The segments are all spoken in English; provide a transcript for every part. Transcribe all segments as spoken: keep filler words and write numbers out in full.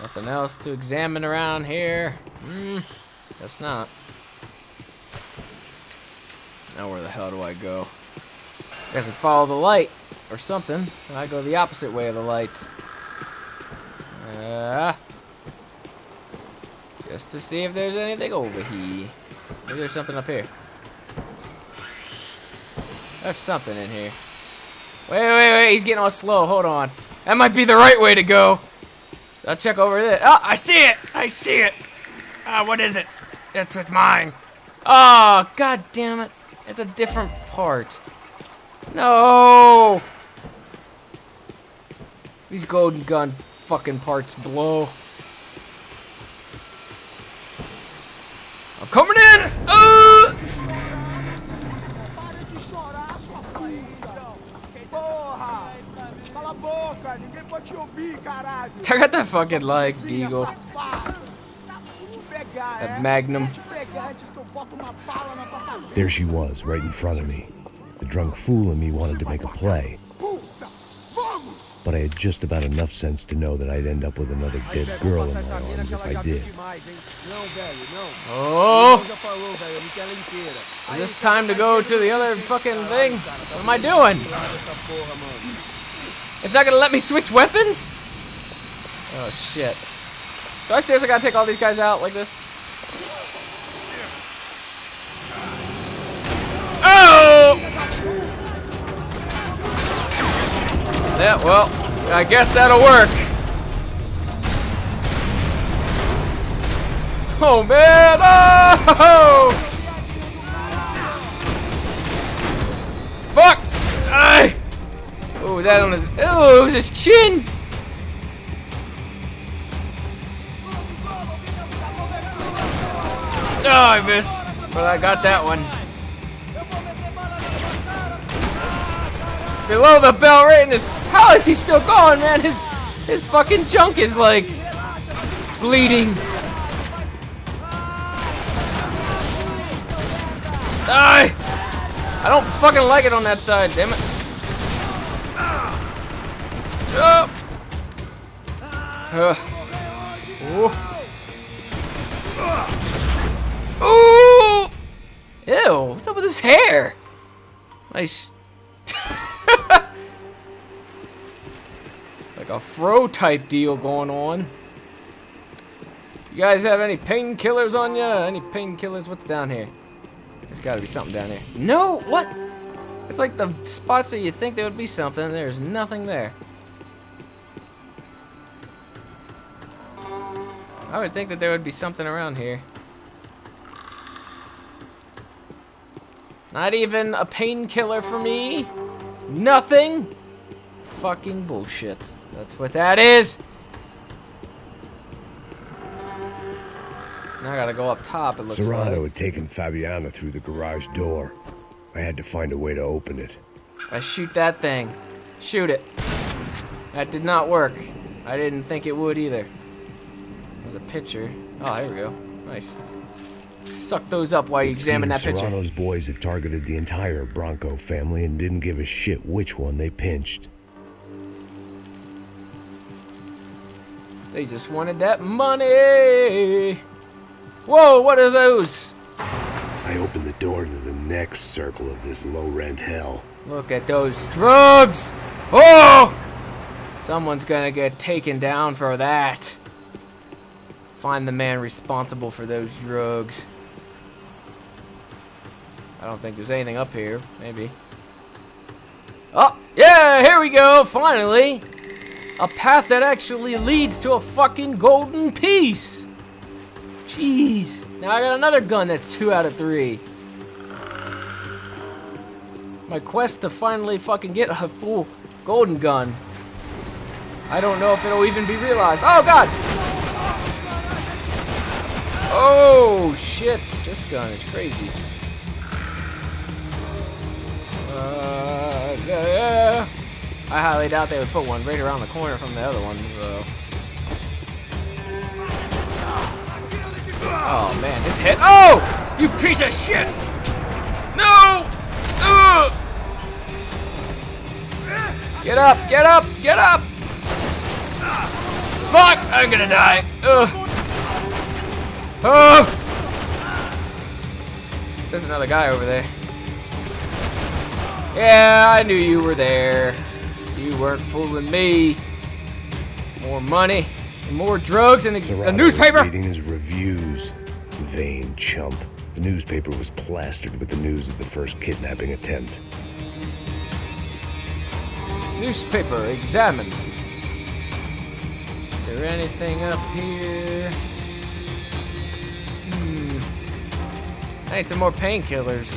Nothing else to examine around here. Hmm, guess not. Now where the hell do I go? I guess I follow the light or something. I go the opposite way of the light. Uh, just to see if there's anything over here. Maybe there's something up here. There's something in here. Wait, wait, wait, he's getting all slow. Hold on. That might be the right way to go. I'll check over there. Oh, I see it! I see it! Ah, uh, what is it? It's, it's mine. Oh, god damn it. It's a different part. No! These golden gun fucking parts blow. I'm coming in! Uh! I got that fucking like Deagle. That Magnum. There she was, right in front of me. The drunk fool in me wanted to make a play. But I had just about enough sense to know that I'd end up with another dead girl in my arms if I did. Oh! Is this time to go to the other fucking thing? What am I doing? It's not gonna let me switch weapons? Oh shit. Do I seriously gotta take all these guys out like this? Oh! Yeah, well, I guess that'll work. Oh man! Oh! Fuck! I. Oh, was that on his? Oh, it was his chin. Oh, I missed, but I got that one. Below the belt, right in his. How is he still going, man? His his fucking junk is like bleeding. Die! I don't fucking like it on that side, damn it. Up. Uh. Ooh. Ooh. Ew, what's up with his hair? Nice. Like a fro type deal going on. You guys have any painkillers on you? Any painkillers? What's down here? There's gotta be something down here. No, what? It's like the spots that you think there would be something. There's nothing there. I would think that there would be something around here. Not even a painkiller for me. Nothing. Fucking bullshit. That's what that is. Now I gotta go up top, it looks like. Serrano had taken Fabiana through the garage door. I had to find a way to open it. I shoot that thing. Shoot it. That did not work. I didn't think it would either. There's a picture. Oh, there we go. Nice. Suck those up while you examine that picture. Serrano's boys had targeted the entire Bronco family and didn't give a shit which one they pinched. They just wanted that money. Whoa, what are those? I opened the door to the next circle of this low-rent hell. Look at those drugs! Oh! Someone's gonna get taken down for that. Find the man responsible for those drugs. I don't think there's anything up here. Maybe. Oh, yeah, here we go, finally. A path that actually leads to a fucking golden piece. Jeez. Now I got another gun that's two out of three. My quest to finally fucking get a full golden gun. I don't know if it'll even be realized. Oh, God! Oh shit, this gun is crazy. Uh, yeah. I highly doubt they would put one right around the corner from the other one, though. Oh man, this hit. Oh! You piece of shit! No! Ugh! Get up, get up, get up! Fuck! I'm gonna die! Ugh! Oh! There's another guy over there. Yeah, I knew you were there. You weren't fooling me. More money, and more drugs, and a, a newspaper! Reading his reviews, vain chump. The newspaper was plastered with the news of the first kidnapping attempt. Newspaper examined. Is there anything up here? Hmm. I need some more painkillers.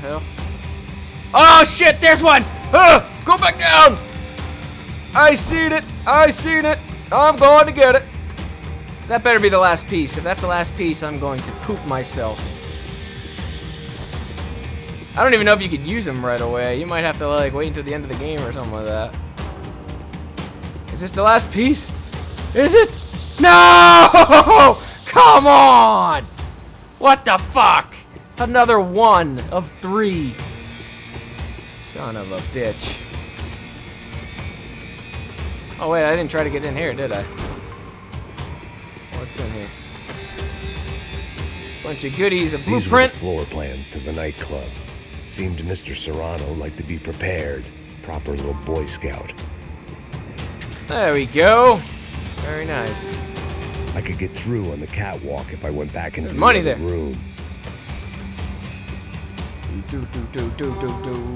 Hell. Oh shit! There's one. Ugh, go back down. I seen it. I seen it. I'm going to get it. That better be the last piece. If that's the last piece, I'm going to poop myself. I don't even know if you could use them right away. You might have to like wait until the end of the game or something like that. Is this the last piece? Is it? No! Come on! What the fuck? Another one of three. Son of a bitch. Oh wait, I didn't try to get in here, did I? What's in here? Bunch of goodies, a blueprint. These were the floor plans to the nightclub. Seemed to Mister Serrano like to be prepared. Proper little Boy Scout. There we go. Very nice. I could get through on the catwalk if I went back into There's the money there. room. Do do do do do do.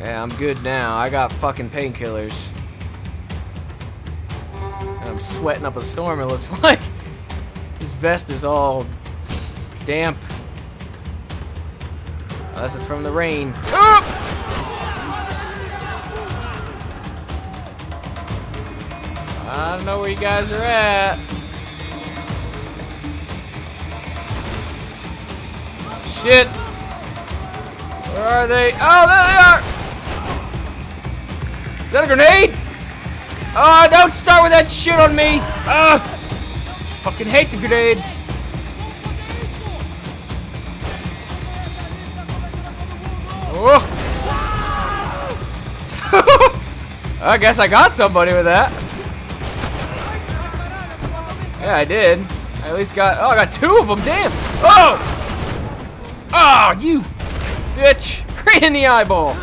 Yeah, I'm good now. I got fucking painkillers. I'm sweating up a storm, it looks like. This vest is all damp. Unless it's from the rain. Oh! I don't know where you guys are at. Shit. Where are they? Oh, there they are! Is that a grenade? Oh, don't start with that shit on me! Ah! Oh, fucking hate the grenades! Oh! I guess I got somebody with that. Yeah, I did. I at least got. Oh, I got two of them. Damn! Oh! Oh, you bitch! Right in the eyeball.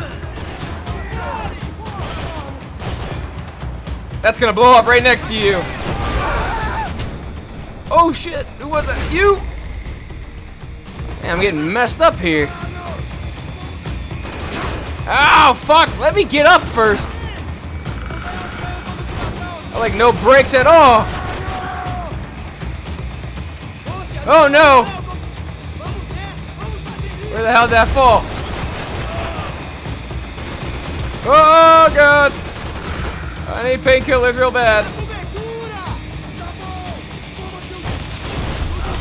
That's gonna blow up right next to you. Oh shit, who was that? You? Man, I'm getting messed up here. Ow, fuck, let me get up first. I like no brakes at all. Oh no. Where the hell did that fall? Oh god. I need painkillers real bad.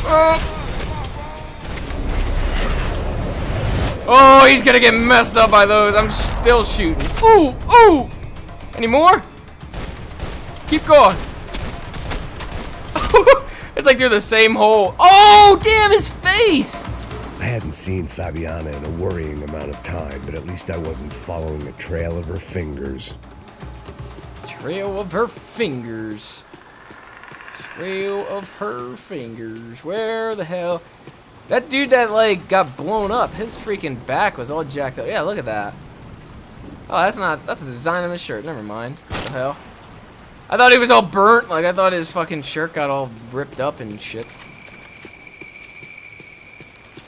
Oh. Oh, he's gonna get messed up by those. I'm still shooting. Ooh, ooh. Any more? Keep going. It's like they're the same hole. Oh, damn his face. I hadn't seen Fabiana in a worrying amount of time, but at least I wasn't following a trail of her fingers. Trail of her fingers. Trail of her fingers. Where the hell? That dude that like got blown up, his freaking back was all jacked up. Yeah, look at that. Oh, that's not, that's the design of his shirt. Never mind. What the hell? I thought he was all burnt. Like, I thought his fucking shirt got all ripped up and shit.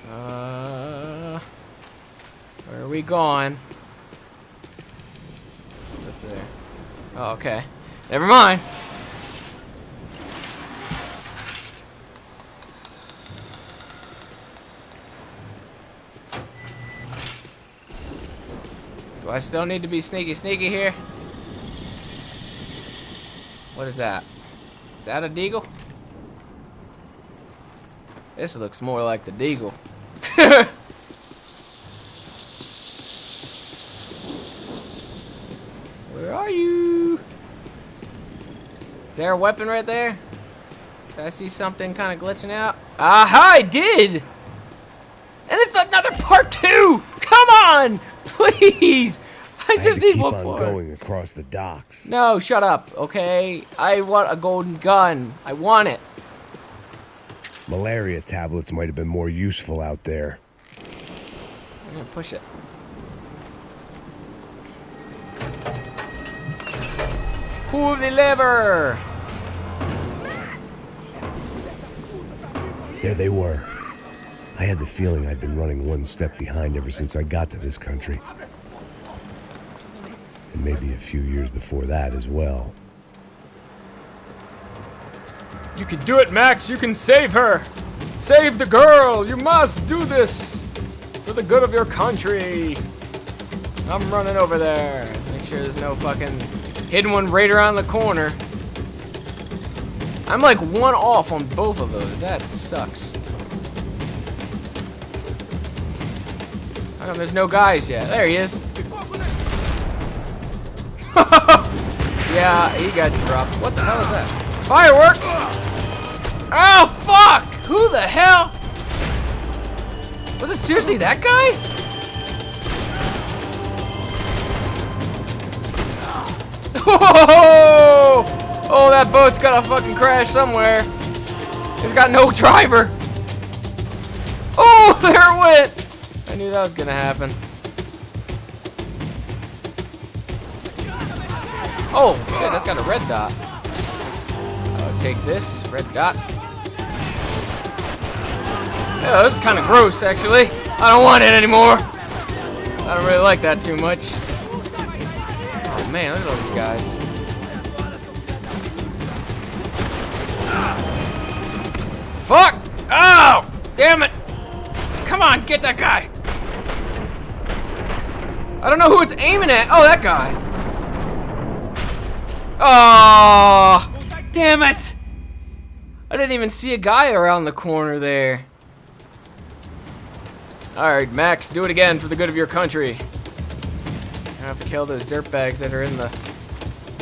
Uh, where are we going? What's up there? Oh, okay. Never mind. Do I still need to be sneaky sneaky here? What is that? Is that a deagle? This looks more like the deagle. Where are you? Is there a weapon right there? Did I see something kind of glitching out? Aha, I did! And it's another part two! Come on! Please! I just need one more. Going across the docks. No, shut up. Okay, I want a golden gun. I want it. Malaria tablets might have been more useful out there. I'm gonna push it. Pull the lever. There they were. I had the feeling I'd been running one step behind ever since I got to this country. And maybe a few years before that as well. You can do it, Max! You can save her! Save the girl! You must do this! For the good of your country! I'm running over there. Make sure there's no fucking hidden one right around the corner. I'm like one off on both of those. That sucks. How come there's no guys yet? There he is. Yeah, he got dropped. What the hell is that? Fireworks! Oh, fuck! Who the hell? Was it seriously that guy? Whoa! Oh, that boat's gotta fucking crash somewhere. It's got no driver. Oh, there it went! I knew that was gonna happen. Oh, shit, that's got a red dot. I'll take this, red dot. Yeah, this is kind of gross, actually. I don't want it anymore. I don't really like that too much. Oh, man, look at all these guys. Fuck! Oh! Damn it! Come on, get that guy! I don't know who it's aiming at. Oh, that guy. Oh, damn it! I didn't even see a guy around the corner there. Alright, Max, do it again for the good of your country. I have to kill those dirtbags that are in the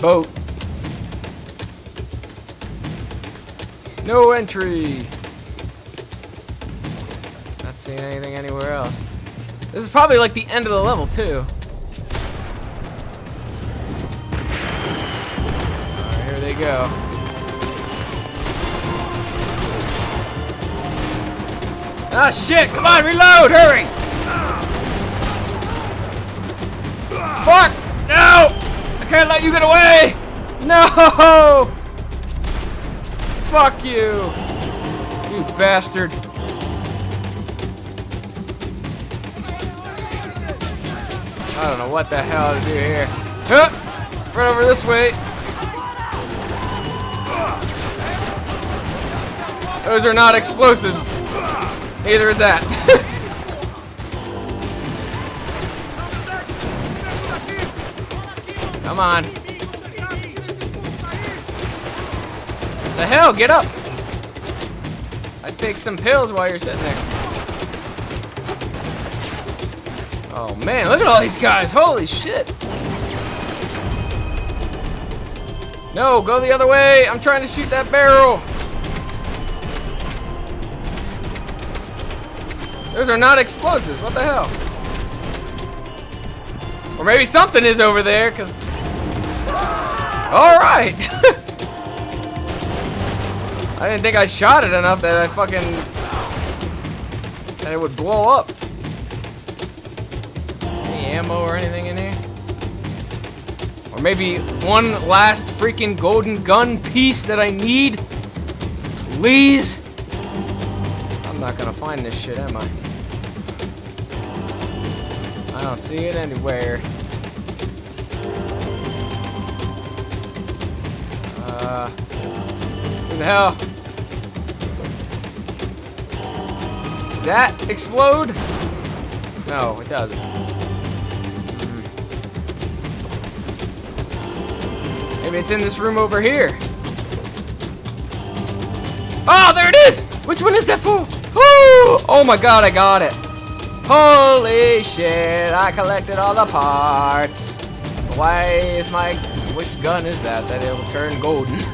boat. No entry. Not seeing anything anywhere else. This is probably like the end of the level, too. Go. Ah, shit! Come on, reload! Hurry! Fuck! No! I can't let you get away! No! Fuck you! You bastard! I don't know what the hell to do here. Huh! Run over this way! Those are not explosives. Neither is that. Come on. The hell, get up. I'd take some pills while you're sitting there. Oh man, look at all these guys. Holy shit. No, go the other way. I'm trying to shoot that barrel. Those are not explosives, what the hell? Or maybe something is over there, cause... All right! I didn't think I shot it enough that I fucking... that it would blow up. Any ammo or anything in here? Or maybe one last freaking golden gun piece that I need? Please? I'm not gonna find this shit, am I? I don't see it anywhere. Uh, who the hell? Does that explode? No, it doesn't. Mm. Maybe it's in this room over here. Oh, there it is! Which one is that for? Woo! Oh my god, I got it. Holy shit, I collected all the parts. Why is my... which gun is that that it'll turn golden?